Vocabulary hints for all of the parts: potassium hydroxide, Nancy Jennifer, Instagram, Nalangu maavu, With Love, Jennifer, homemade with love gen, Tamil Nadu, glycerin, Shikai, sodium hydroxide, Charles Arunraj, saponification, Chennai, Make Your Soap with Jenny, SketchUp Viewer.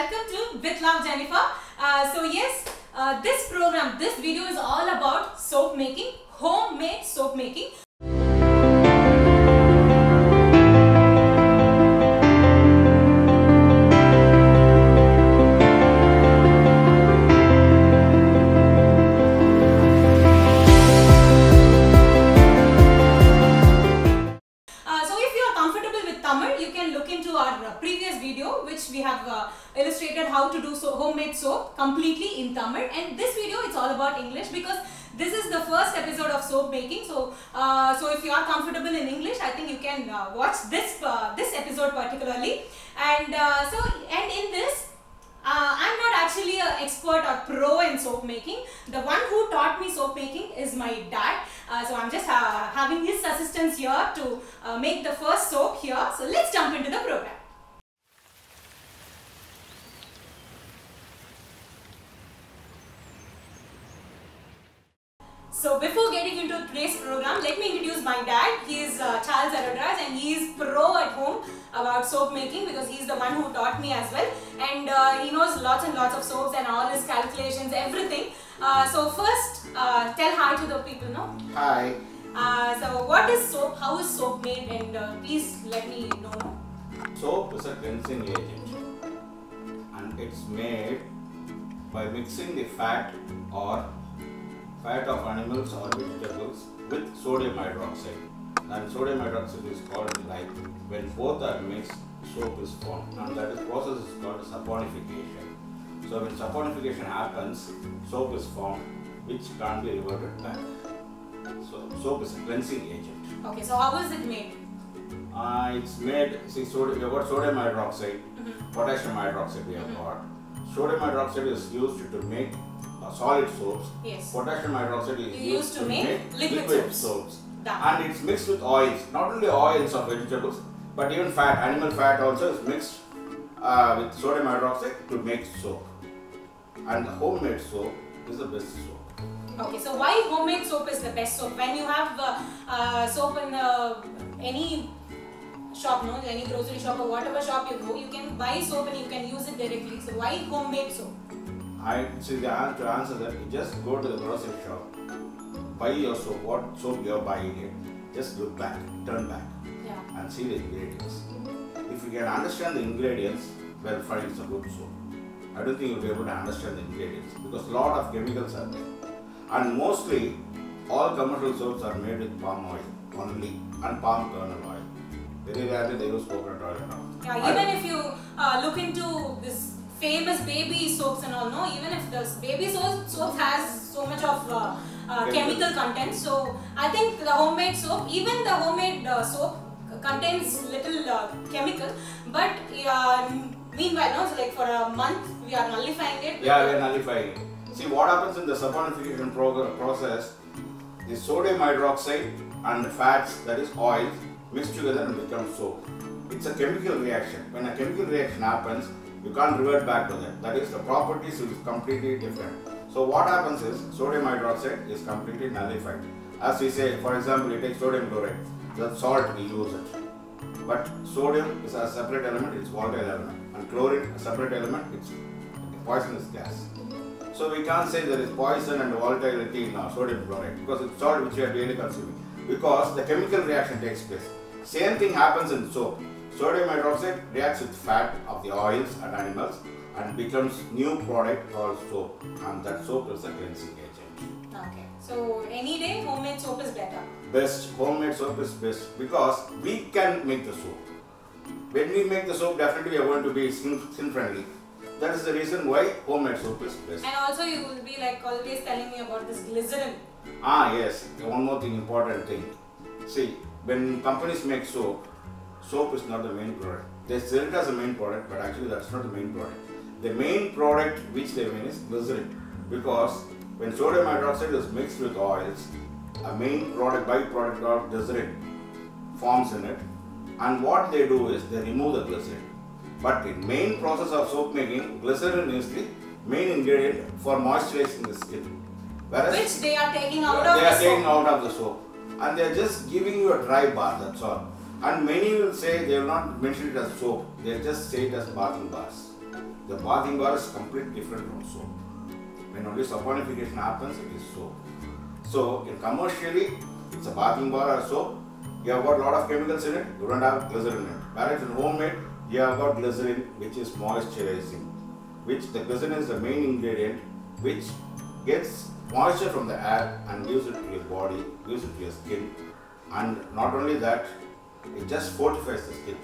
Welcome to With Love, Jennifer. This program, this video is all about soap making, homemade soap making. Illustrated how to do homemade soap completely in Tamil, and this video it's all about English because this is the first episode of soap making. So if you are comfortable in English, I think you can watch this episode particularly. And in this, I'm not actually an expert or pro in soap making. The one who taught me soap making is my dad. So I'm just having his assistance here to make the first soap here. So let's jump into the program. So before getting into today's program, let me introduce my dad. He is Charles Arunraj, and he is pro at home about soap making because he is the one who taught me as well. And he knows lots and lots of soaps and all his calculations, everything. So first, tell hi to the people, no? Hi. So what is soap? How is soap made? And please let me know. Soap is a cleansing agent, and it's made by mixing the fat of animals or vegetables with sodium hydroxide, and sodium hydroxide is called lye. When both are mixed, soap is formed, and that process is called saponification. So when saponification happens, soap is formed, which can't be reverted back. So soap is a cleansing agent. Okay, so how is it made? It's made, we have got sodium hydroxide, potassium hydroxide we have got. Sodium hydroxide is used to make solid soaps. Yes. Potassium hydroxide is used to make liquid soaps. And it's mixed with oils. Not only oils of vegetables, but even fat, animal fat also is mixed with sodium hydroxide to make soap. And homemade soap is the best soap. Okay, so why homemade soap is the best soap? When you have soap in any shop, no, any grocery shop or whatever shop you go, you can buy soap and you can use it directly. So why homemade soap? To answer that, you just go to the grocery shop, buy your soap, what soap you are buying here, just look back, turn back, yeah, and see the ingredients. If you can understand the ingredients, well fine, it's a good soap. I don't think you'll be able to understand the ingredients because a lot of chemicals are there. And mostly, all commercial soaps are made with palm oil only and palm kernel oil. Very rarely they use coconut oil at all. Yeah, even if you look into this famous baby soaps and all, no, even if the baby soap has so much of chemical content, so I think the homemade soap, even the homemade soap contains little chemical, but meanwhile, no, so like for a month we are nullifying it. Yeah, we are nullifying it. See what happens in the saponification process, the sodium hydroxide and the fats, that is oils, mixed together and become soap. It's a chemical reaction. When a chemical reaction happens, you can't revert back to that. That is, the properties is completely different. So what happens is, sodium hydroxide is completely nullified. As we say, for example, you take sodium chloride, the salt, we use it. But sodium is a separate element, it's volatile element. And chlorine, a separate element, it's poisonous gas. So we can't say there is poison and volatility in our sodium chloride because it's salt which we are really consuming. Because the chemical reaction takes place. Same thing happens in soap. Sodium hydroxide reacts with fat of the oils and animals and becomes new product called soap, and that soap is a cleansing agent. Okay. So any day homemade soap is better? Best. Homemade soap is best because we can make the soap. When we make the soap, definitely we are going to be skin friendly. That is the reason why homemade soap is best. And also you will be like always telling me about this glycerin. Ah yes, one more thing, important thing. See, when companies make soap, soap is not the main product. They sell it as a main product, but actually that's not the main product. The main product which they mean is glycerin, because when sodium hydroxide is mixed with oils, a main product, byproduct called glycerin forms in it, and what they do is they remove the glycerin. But the main process of soap making, glycerin is the main ingredient for moisturizing the skin. Whereas which they are taking out of the soap. They are taking out of the soap. And they are just giving you a dry bath, that's all. And many will say they will not mention it as soap, they will just say it as bathing bars. The bathing bar is completely different from soap. When only saponification happens, it is soap. So, commercially, it's a bathing bar or soap. You have got a lot of chemicals in it, you don't have glycerin in it. Whereas in homemade, you have got glycerin, which is moisturizing, which the glycerin is the main ingredient, which gets moisture from the air and gives it to your body, gives it to your skin. And not only that, it just fortifies the skin.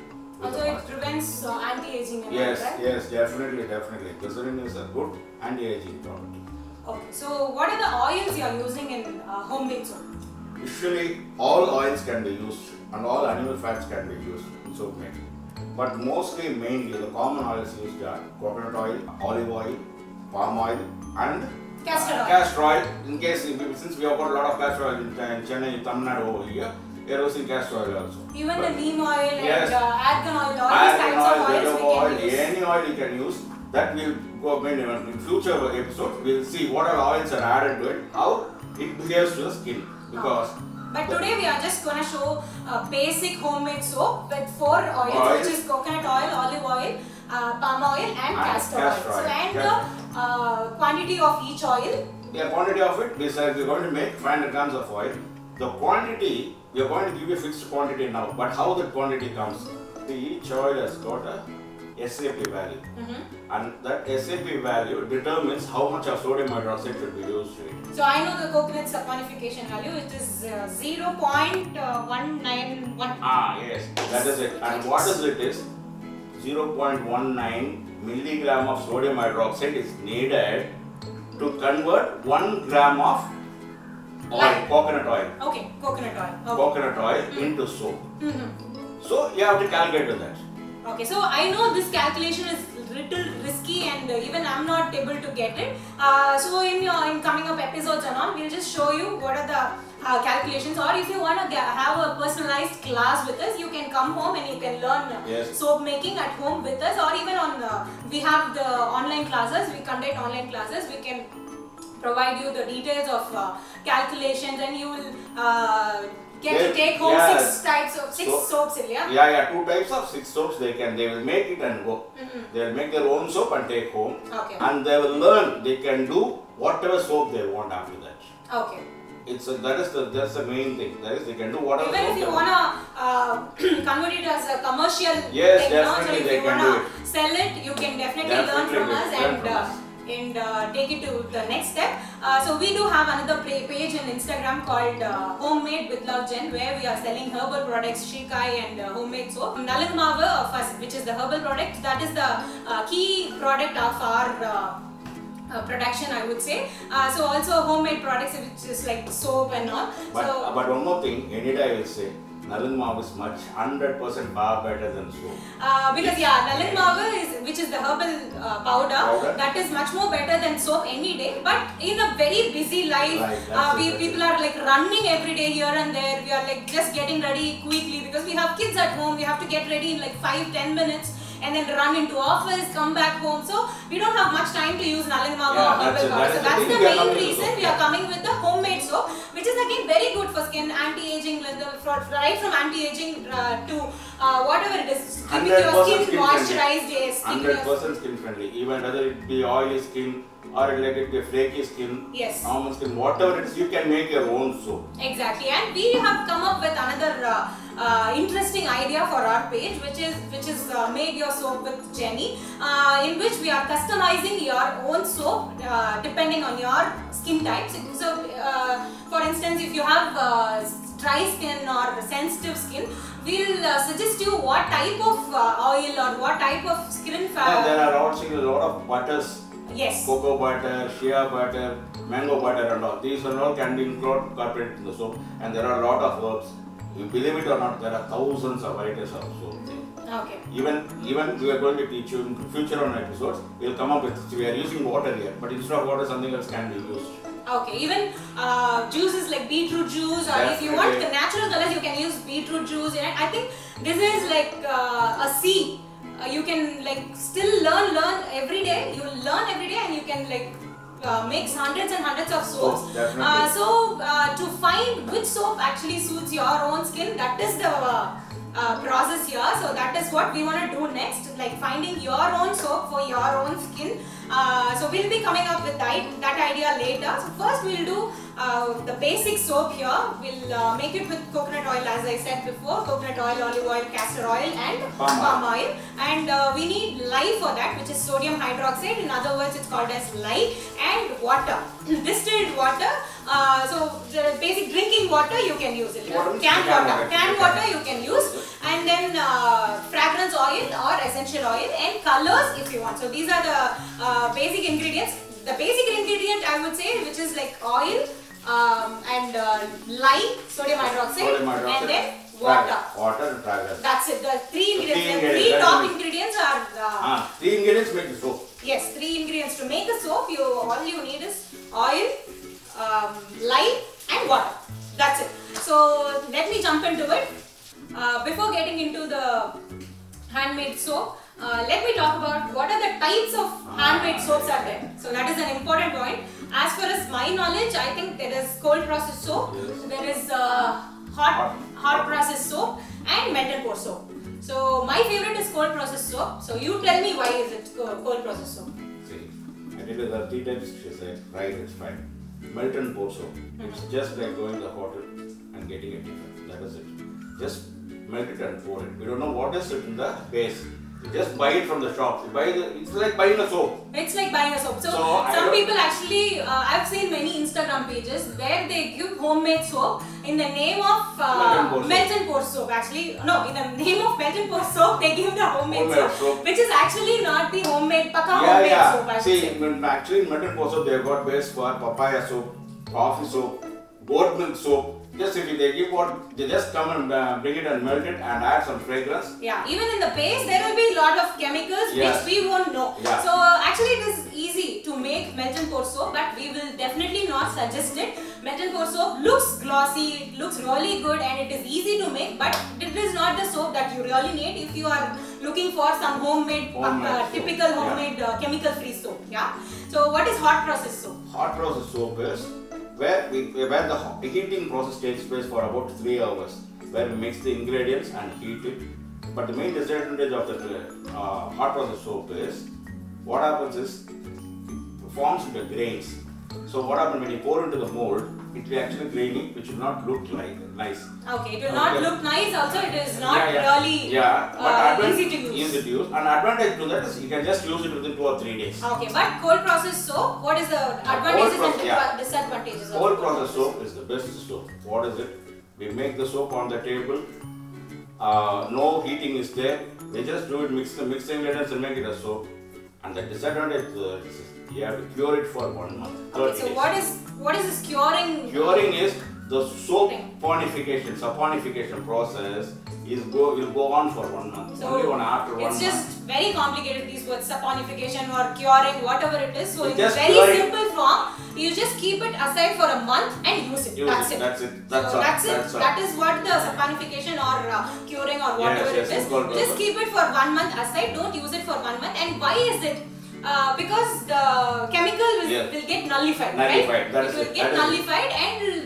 Also, it prevents anti-aging. Yes, right? Yes, definitely. Glycerin is a good anti-aging product. Okay, so what are the oils you are using in homemade soap? Usually, all oils can be used and all animal fats can be used in soap making. But mostly, mainly, the common oils used are coconut oil, olive oil, palm oil, and castor oil. In case, since we have got a lot of castor oil in Chennai, Tamil Nadu over here, we are using castor oil also. Even but the neem oil and argan oil, all these kinds of oils we can use. Any oil you can use, that will go many in future episodes. We will see what are oils are added to it, how it behaves to the skin. Because but today we are just going to show a basic homemade soap with four oils, which is coconut oil, olive oil, palm oil and castor oil. So, and the quantity of each oil? Yeah, quantity of it, besides we are going to make 500 grams of oil. The quantity, we are going to give you a fixed quantity now, but how the quantity comes? See, each oil has got a SAP value. And that SAP value determines how much of sodium hydroxide should be used to it. So I know the coconut saponification value, it is 0.191. Ah yes, that is it. And what is it is 0.19 milligram of sodium hydroxide is needed to convert 1 gram of oil, coconut oil. Okay, coconut oil into soap. So you have to calculate with that. Okay, so I know this calculation is little risky and even I'm not able to get it. So in coming up episodes and all, we'll just show you what are the calculations, or if you want to have a personalized class with us, you can come home and you can learn soap making at home with us, or even on we have the online classes, we conduct online classes, we can provide you the details of calculations and you will get to take home 6 types of 6 soaps, Ilya. Yeah, 2 types of 6 soaps they will make it and go. They will make their own soap and take home. Okay. And they will learn, they can do whatever soap they want after that. Okay. It's that's the main thing. That is, they can do whatever. Even if you wanna convert it as a commercial thing, definitely so if you wanna sell it, you can definitely learn from us and take it to the next step. So we do have another page on Instagram called Homemade with Love Gen, where we are selling herbal products, Shikai and homemade soap. Nalangu maavu, which is the herbal product, that is the key product of our production, I would say. So also homemade products, which is like soap and all. But one more thing, Anita, I will say, Nalangu maavu is much 100% far better than soap. Because Nalangu maavu is, which is the herbal powder, that is much more better than soap any day. But in a very busy life, people are like running every day here and there. We are like just getting ready quickly because we have kids at home. We have to get ready in like 5–10 minutes and then run into office, come back home. So we don't have much time to use Nalangu maavu or herbal powder. So that's the main reason we are coming with the homemade soap, which is again very good for skin, anti-aging, right from anti-aging to whatever it is, keeping your skin moisturized, 100% skin friendly, even whether it be oily skin or related to flaky skin, normal skin, whatever it is, you can make your own soap. Exactly, and we have come up with another interesting idea for our page, which is Make Your Soap with Jenny, in which we are customizing your own soap depending on your skin type. So for instance, if you have dry skin or sensitive skin, we'll suggest you what type of oil or what type of skin fat. There are also a lot of butters. Yes. Cocoa butter, shea butter, mango butter and all. These and all can be incorporated in the soap, and there are a lot of herbs. You believe it or not, there are thousands of varieties of soap. Okay. Even we are going to teach you in future on episodes, we will come up with, we are using water here, but instead of water something else can be used. Okay, even juices like beetroot juice, or if you want the natural colors you can use beetroot juice. You know, I think this is like a seed. You can like still learn every day. You learn every day and you can like mix hundreds and hundreds of soaps. So to find which soap actually suits your own skin, that is the process here. So that is what we want to do next, like finding your own soap for your own skin. So we'll be coming up with that idea later. So first we'll do the basic soap here. We'll make it with coconut oil, as I said before, coconut oil, olive oil, castor oil and palm oil. And we need lye for that, which is sodium hydroxide, in other words it's called as lye, and water, distilled water. So the basic drinking water you can use it, canned water you can use, and then fragrance oil or essential oil and colors if you want. So these are the basic ingredients. The basic ingredient I would say, which is like oil and lye, sodium hydroxide, and then water. Water and fragrance. That's it. The three top ingredients are the... three ingredients make the soap. Yes, three ingredients to make a soap. All you need is oil, lye and water. That's it. So let me jump into it. Before getting into the handmade soap, let me talk about what are the types of handmade soaps are there. So that is an important point. As far as my knowledge, I think there is cold process soap, there is hot process soap and metal pour soap. So my favorite is cold process soap. So you tell me, why is it cold process soap? See, I think there are three types. Right, it's fine. Melt and pour soap. It's just like going to the hotel and getting it different. That is it. Just melt it and pour it. We don't know what is it in the base. You just buy it from the shop. You buy it's like buying a soap. It's like buying a soap. So, some people actually, I've seen many Instagram pages where they give homemade soap in the name of melt and pour soap. Actually, no, in the name of melt and pour soap, they give the homemade soap, which is actually not the homemade, paka homemade soap. Actually, in melt and pour soap, they've got base for papaya soap, coffee soap, goat milk soap. Just if they give what, they just come and bring it and melt it and add some fragrance. Yeah, even in the paste there will be a lot of chemicals which we won't know. Yeah. So actually it is easy to make melt and pour soap, but we will definitely not suggest it. Melt and pour soap looks glossy, it looks really good and it is easy to make, but it is not the soap that you really need if you are looking for some typical homemade chemical free soap. Yeah. So what is hot process soap? Hot process soap is where the heating process takes place for about 3 hours, where we mix the ingredients and heat it. But the main disadvantage of the hot process soap is, what happens is, it forms into grains. So what happens when you pour into the mold, it will actually grainy, which will not look nice. Okay, it will not look nice. Also, it is not really easy to use. An advantage to that is you can just use it within 2 or 3 days. Okay, but cold process soap, what is the advantages and disadvantages? Cold process soap is the best soap. What is it? We make the soap on the table. No heating is there. We just do it, mix the ingredients and make it a soap. And the disadvantage is you have to cure it for 1 month. Okay, so what is this curing? Curing is the soap saponification process will go on for 1 month. So only after one month. It's just very complicated, these words, saponification or curing, whatever it is. So in very simple form, you just keep it aside for a month and use it. That is what the saponification or curing or whatever it is. Just keep it for 1 month aside, don't use it for 1 month. And why is it? Because the chemical will get nullified, right? It will get nullified and will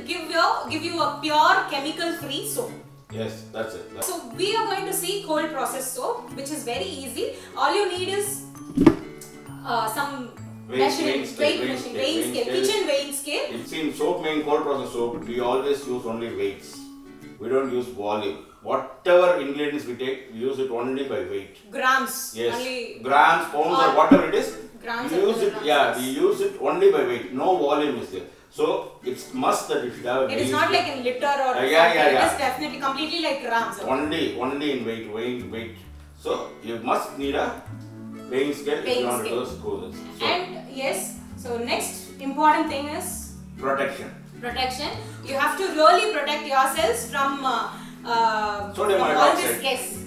give you a pure chemical-free soap. Yes, that's it. So we are going to see cold process soap, which is very easy. All you need is some kitchen weighing scale. It's in soap making cold process soap, we always use only weights. We don't use volume. Whatever ingredients we take, we use it only by weight. Grams. Yes. Only grams, pounds, or whatever it is. Grams. We use it only by weight. No volume is there. So it's must that you should have. It is not like in liter or. It is definitely completely like grams. Only in weight. So you must need a weighing scale if you want to do this. And yes. So next important thing is protection. Protection. You have to really protect yourselves from. From all these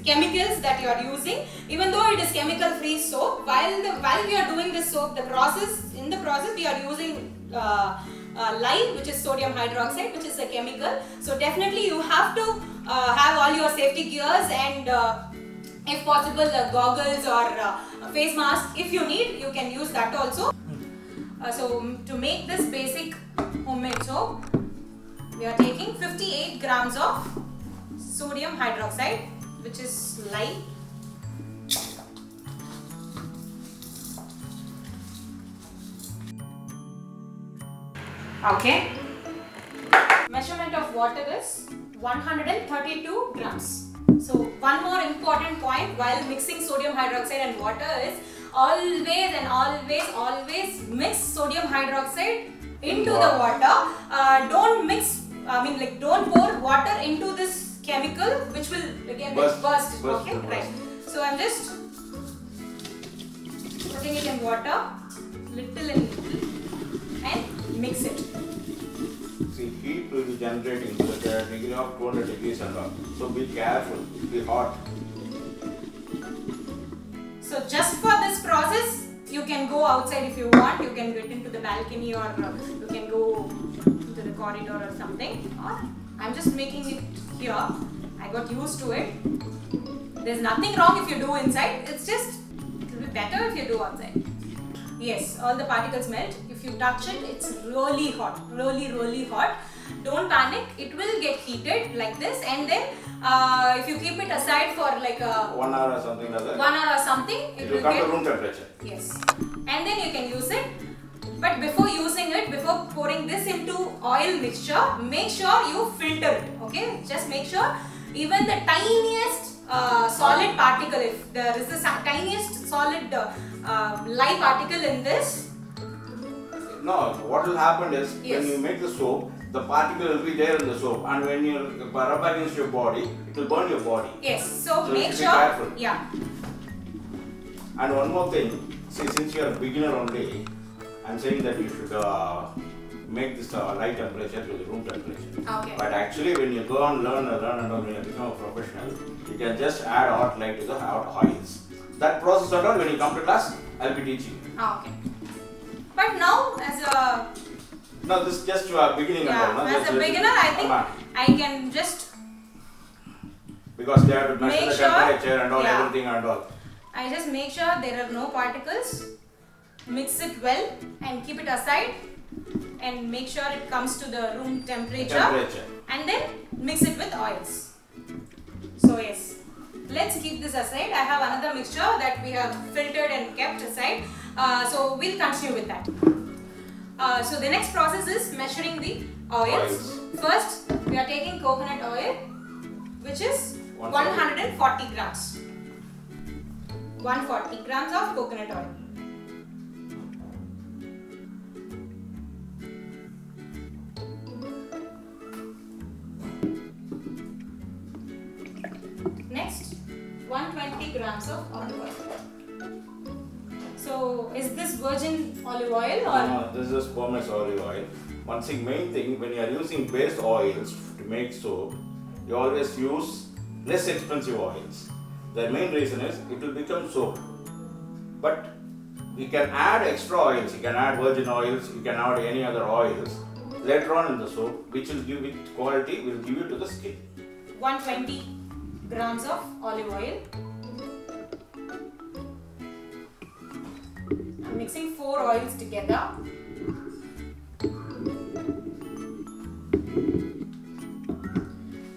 chemicals that you are using, even though it is chemical-free soap, while we are doing this soap, in the process we are using lye, which is sodium hydroxide, which is a chemical. So definitely you have to have all your safety gears and if possible goggles or face mask. If you need, you can use that also. So to make this basic homemade soap, we are taking 58 grams of sodium hydroxide which is light. Okay. Measurement of water is 132 grams. So one more important point while mixing sodium hydroxide and water is always mix sodium hydroxide into the water. Don't mix, don't pour water into this chemical which will again burst. Okay, right. So I'm just putting it in water, little and little, and mix it. See, heat will be generating at a degree of 200 degrees and all. So be careful, it will be hot. So just for this process, you can go outside if you want. You can get into the balcony or you can go to the corridor or something. Or I'm just making it here. I got used to it. There's nothing wrong if you do inside. It's just, it will be better if you do outside. Yes, all the particles melt. If you touch it, it's really hot, really hot. Don't panic, it will get heated like this, and then if you keep it aside for like a 1 hour or something like that. 1 hour or something, it will come to room temperature. Yes, and then you can use it. But before using it, before pouring this into oil mixture, make sure you filter it. Okay, just make sure even the tiniest solid particle, if there is the tiniest solid lye particle in this. No, what will happen is when you make the soap, the particle will be there in the soap, and when you rub against your body, it will burn your body. Yes, so make sure. Be careful. Yeah. And one more thing, see, since you are a beginner only, I'm saying that you should make this light temperature to the room temperature. Okay. But actually, when you go and learn, when you become a professional, you can just add hot light to the hot oils. That process at all, when you come to class, I'll be teaching you. Okay. But now, as a this is just a beginning. Yeah, no? As a beginner, I think I can just because they have to measure the temperature and all everything and all. I just make sure there are no particles. Mix it well and keep it aside, and make sure it comes to the room temperature. And then mix it with oils. So yes, let's keep this aside. I have another mixture that we have filtered and kept aside. So we'll continue with that. So the next process is measuring the oils. First, we are taking coconut oil, which is 140 grams. 140 grams of coconut oil. Next, 120 grams of olive oil. So, is this virgin olive oil or? No, this is homemade olive oil. One thing, main thing, when you are using base oils to make soap, you always use less expensive oils. The main reason is it will become soap. But you can add extra oils, you can add virgin oils, you can add any other oils later on in the soap, which will give it quality, will give you to the skin. 120 grams of olive oil. Mixing 4 oils together.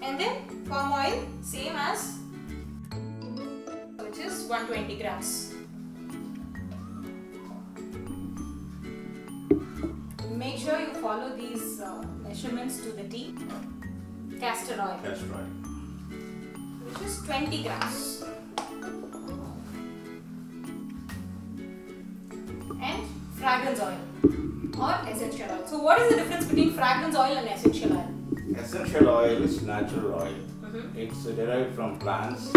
And then palm oil, same as, which is 120 grams. Make sure you follow these measurements to the T. Castor oil. Castor oil. Which is 20 grams. Fragrance oil or essential oil. So what is the difference between fragrance oil and essential oil? Essential oil is natural oil. It's derived from plants.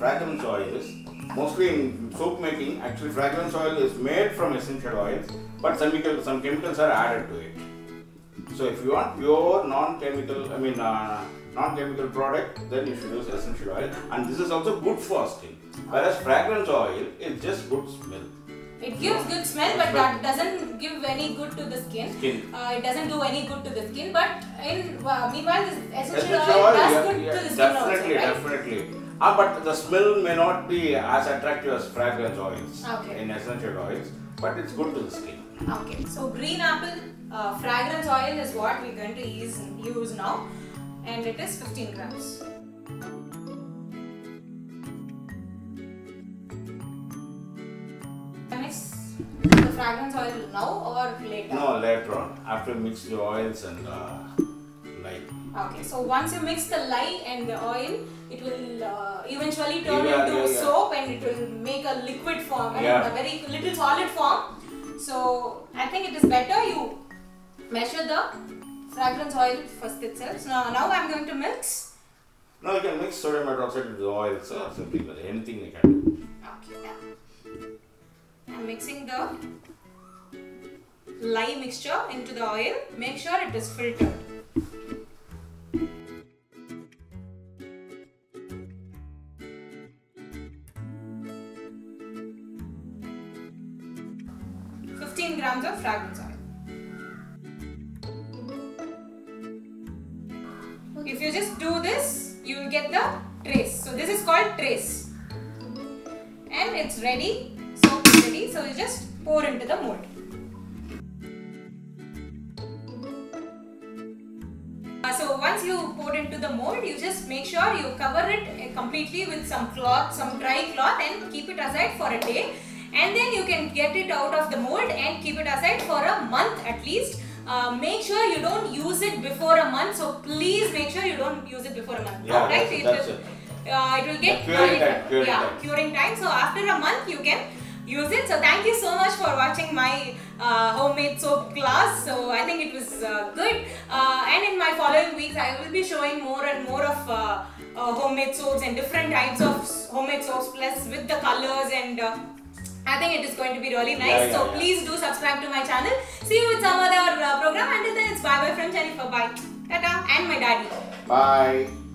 Fragrance oil is mostly in soap making. Actually, fragrance oil is made from essential oils, but some chemicals are added to it. So if you want pure non-chemical, non-chemical product, then you should use essential oil. And this is also good for skin. Whereas fragrance oil is just good smell. It gives good smell, but that doesn't give any good to the skin. It doesn't do any good to the skin, but in meanwhile, essential oil does good to the skin also, right? Definitely. But the smell may not be as attractive as fragrance oils in essential oils, but it's good to the skin. Okay, so green apple fragrance oil is what we're going to use now, and it is 15 grams. mix the fragrance oil now or later? No, later on. After mix the oils and lye. Okay, so once you mix the lye and the oil, it will eventually turn into soap and it will make a liquid form and a very little solid form. So I think it is better you measure the fragrance oil first itself. So now I am going to mix. Now you can mix sodium hydroxide with oil, so simply with anything you can do. Okay, yeah. I am mixing the lye mixture into the oil. Make sure it is filtered. Grams of fragrance oil. If you just do this, you will get the trace. So this is called trace, and it's ready. Soap is ready. So you just pour into the mold. So once you pour into the mold, you just make sure you cover it completely with some cloth, some dry cloth, and keep it aside for a day. And then you can get it out of the mold and keep it aside for a month at least. Make sure you don't use it before a month, so please make sure you don't use it before a month. Yeah, right? It will get curing time. So after a month you can use it. So thank you so much for watching my homemade soap class. So I think it was good. And in my following weeks I will be showing more and more of homemade soaps and different types of homemade soaps, plus with the colors, and I think it is going to be really nice. So please do subscribe to my channel. See you with some other program. Until then, it's bye bye from Jennifer. Bye. Ta-ta. And my daddy. Bye.